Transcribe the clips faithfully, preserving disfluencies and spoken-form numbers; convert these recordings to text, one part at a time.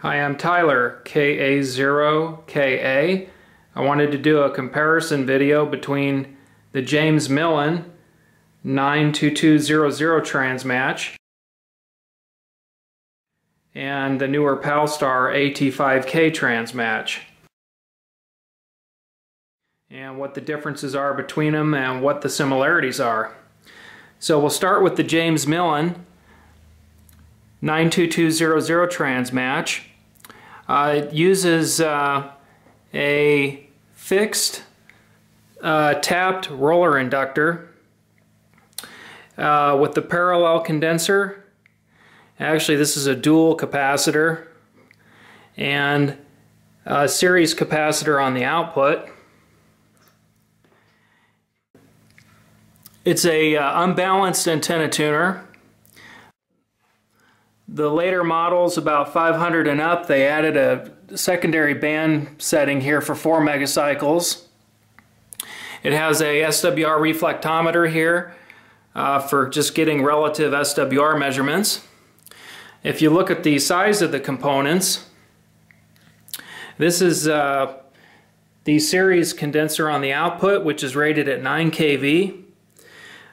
Hi, I'm Tyler, K A zero K A. I wanted to do a comparison video between the James Millen nine two two zero zero transmatch and the newer PALSTAR A T five K transmatch, and what the differences are between them and what the similarities are. So we'll start with the James Millen nine two two zero zero transmatch. Uh, it uses uh, a fixed uh, tapped roller inductor uh, with the parallel condenser. Actually, this is a dual capacitor and a series capacitor on the output. It's a uh, unbalanced antenna tuner. The later models, about five hundred and up, they added a secondary band setting here for four megacycles. It has a S W R reflectometer here uh, for just getting relative S W R measurements. If you look at the size of the components, this is uh, the series condenser on the output, which is rated at nine K V.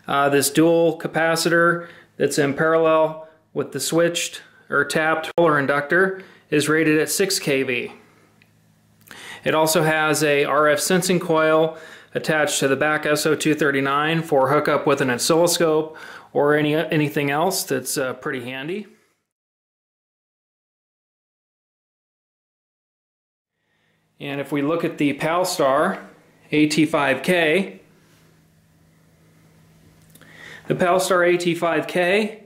Uh, this dual capacitor that's in parallel with the switched or tapped roller inductor is rated at six K V. It also has a R F sensing coil attached to the back S O two thirty-nine for hookup with an oscilloscope or any anything else that's uh, pretty handy. And if we look at the PALSTAR A T five K, the PALSTAR A T five K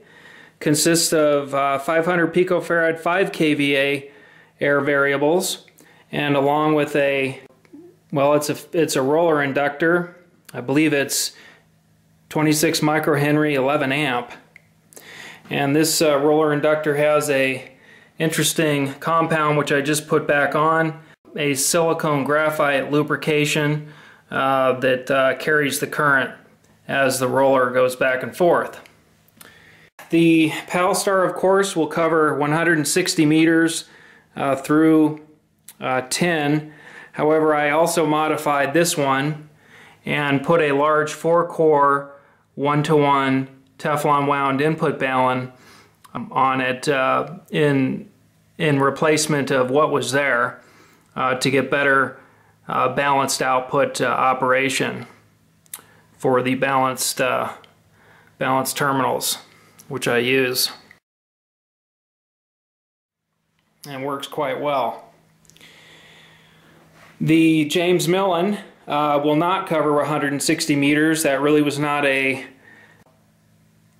consists of uh, five hundred picofarad five K V A air variables, and along with a, well, it's a it's a roller inductor. I believe it's twenty-six microhenry, eleven amp, and this uh, roller inductor has a interesting compound which I just put back on, a silicone graphite lubrication uh, that uh, carries the current as the roller goes back and forth. The PALSTAR, of course, will cover one hundred sixty meters uh, through uh, ten. However, I also modified this one and put a large four-core one-to-one Teflon wound input balun on it uh, in in replacement of what was there uh, to get better uh, balanced output uh, operation for the balanced uh, balanced terminals, which I use, and works quite well. The James Millen uh, will not cover one hundred sixty meters. That really was not a,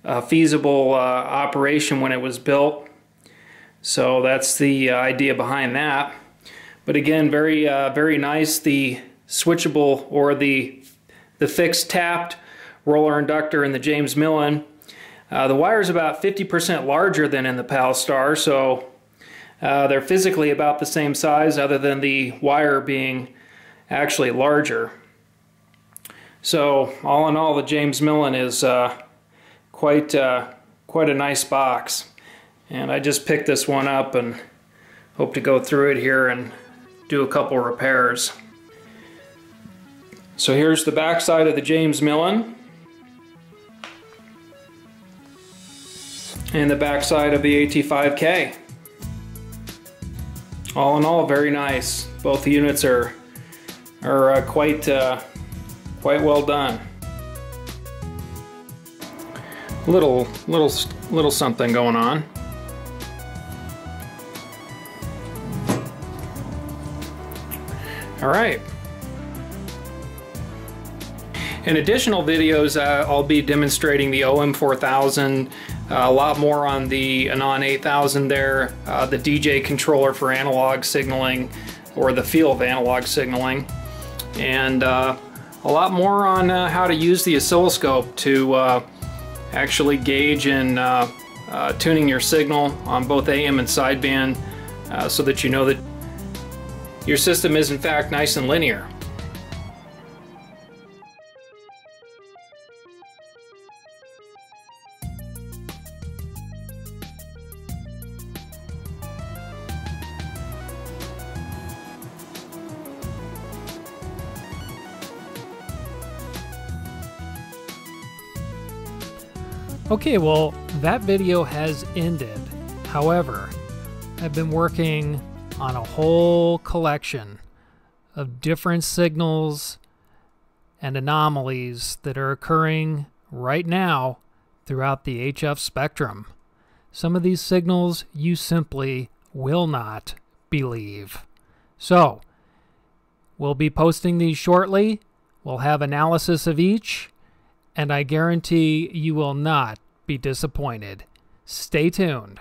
a feasible uh, operation when it was built, so that's the uh, idea behind that. But again, very uh, very nice. The switchable or the the fixed tapped roller inductor in the James Millen. Uh, the wire is about fifty percent larger than in the PALSTAR, so uh, they're physically about the same size, other than the wire being actually larger. So all in all, the James Millen is uh, quite uh, quite a nice box, and I just picked this one up and hope to go through it here and do a couple repairs. So here's the back side of the James Millen and the backside of the A T five K. All in all, very nice. Both units are are uh, quite uh, quite well done. Little little little something going on. All right. In additional videos, uh, I'll be demonstrating the O M four thousand, uh, a lot more on the Anon eight thousand there, uh, the D J controller for analog signaling, or the field of analog signaling, and uh, a lot more on uh, how to use the oscilloscope to uh, actually gauge and uh, uh, tuning your signal on both A M and sideband, uh, so that you know that your system is in fact nice and linear. Okay, well, that video has ended. However, I've been working on a whole collection of different signals and anomalies that are occurring right now throughout the H F spectrum. Some of these signals you simply will not believe. So, we'll be posting these shortly. We'll have analysis of each, and I guarantee you will not be disappointed. Stay tuned.